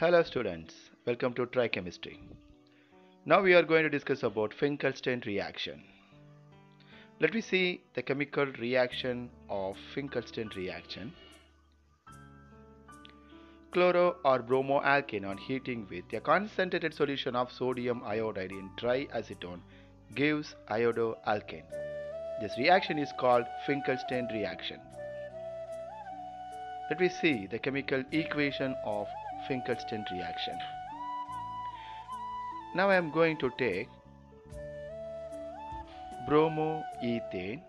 Hello students, welcome to TRY Chemistry. Now we are going to discuss about Finkelstein reaction. Let me see the chemical reaction of Finkelstein reaction. Chloro or bromoalkane on heating with a concentrated solution of sodium iodide in triacetone gives iodoalkane. This reaction is called Finkelstein reaction. Let me see the chemical equation of Finkelstein reaction. Now I am going to take bromoethane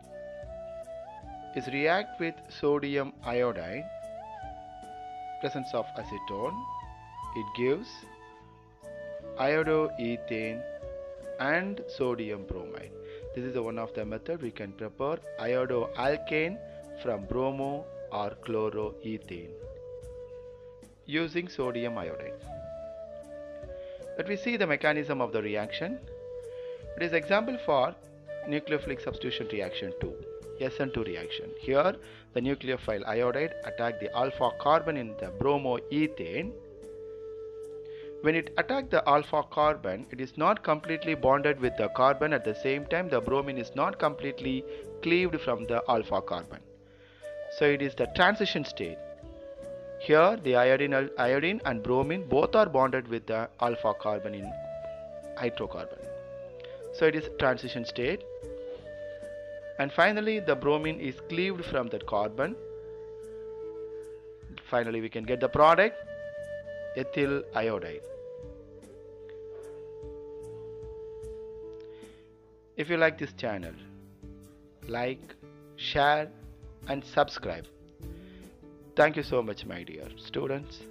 is react with sodium iodide, presence of acetone, it gives iodoethane and sodium bromide. This is one of the method we can prepare iodoalkane from bromo or chloroethane using sodium iodide. Let me see the mechanism of the reaction. It is example for nucleophilic substitution reaction 2, SN2 reaction. Here the nucleophile iodide attack the alpha carbon in the bromoethane. When it attack the alpha carbon, it is not completely bonded with the carbon. At the same time, the bromine is not completely cleaved from the alpha carbon. So it is the transition state. Here the iodine and bromine both are bonded with the alpha carbon in hydrocarbon. So it is transition state. And finally the bromine is cleaved from the carbon. Finally we can get the product ethyl iodide. If you like this channel, like, share and subscribe. Thank you so much, my dear students.